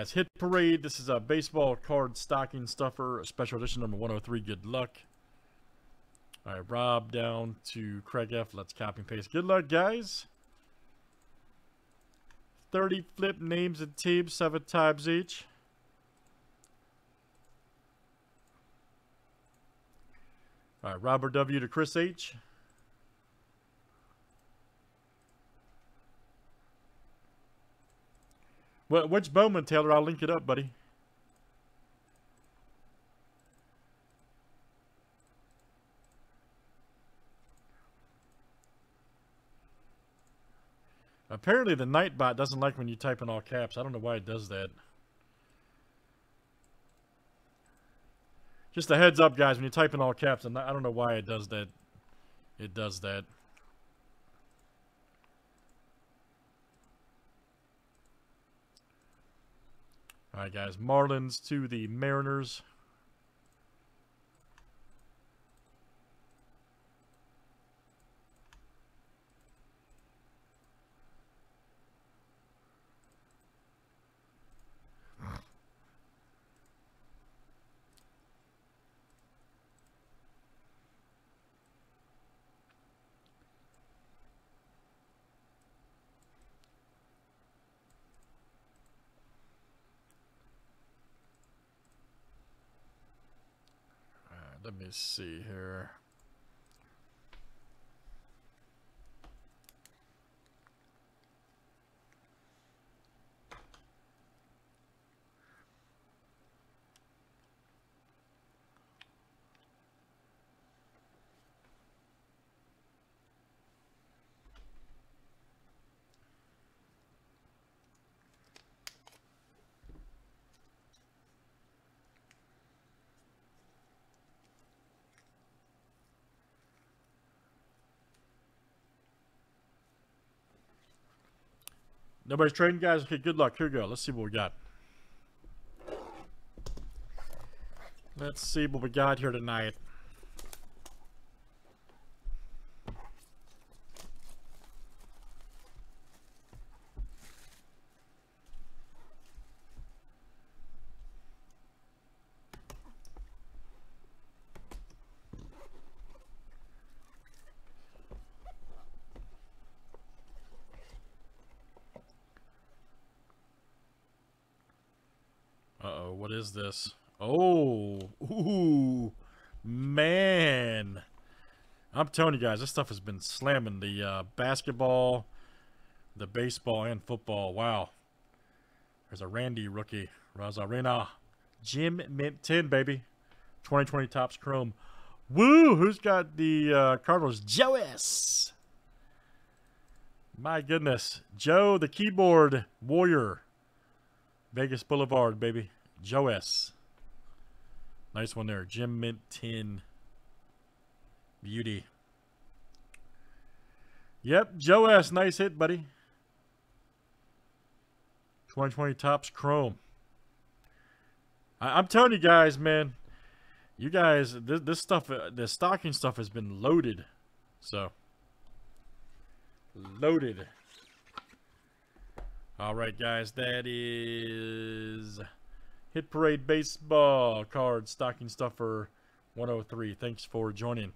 as Hit Parade. This is a baseball card stocking stuffer, special edition number 103. Good luck. All right, Rob down to Craig F. Let's copy and paste. Good luck, guys. 30 flip names and teams, 7 times each. All right, Robert W. to Chris H. Which Bowman, Taylor? I'll link it up, buddy. Apparently the Nightbot doesn't like when you type in all caps. I don't know why it does that. Just a heads up, guys, when you type in all caps, and I don't know why it does that. It does that. All right, guys. Marlins to the Mariners. Let me see here. Nobody's trading, guys? Okay, good luck. Here we go. Let's see what we got. Let's see what we got here tonight. What is this? Oh, ooh, man. I'm telling you guys, this stuff has been slamming the basketball, the baseball, and football. Wow. There's a Randy rookie. Rosarena. Jim Mint 10, baby. 2020 Topps Chrome. Woo! Who's got the Cardinals? Joe S. My goodness. Joe, the keyboard warrior. Vegas Boulevard, baby. Joe S. Nice one there. Jim Mint 10. Beauty. Yep, Joe S. Nice hit, buddy. 2020 Topps Chrome. I'm telling you guys, man. You guys, this stuff, the stocking stuff has been loaded. So. Loaded. All right, guys. That is... Hit Parade Baseball Card Stocking Stuffer 103. Thanks for joining.